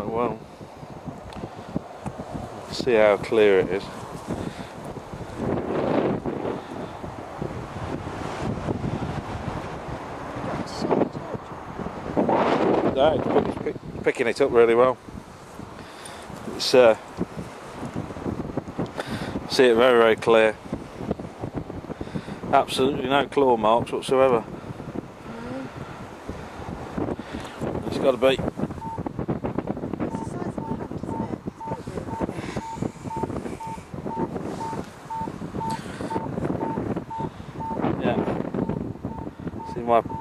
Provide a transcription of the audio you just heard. quite well. Let's see how clear it is. No, it's picking it up really well. It's see it very, very clear. Absolutely no claw marks whatsoever. It's got to be. Yeah. See my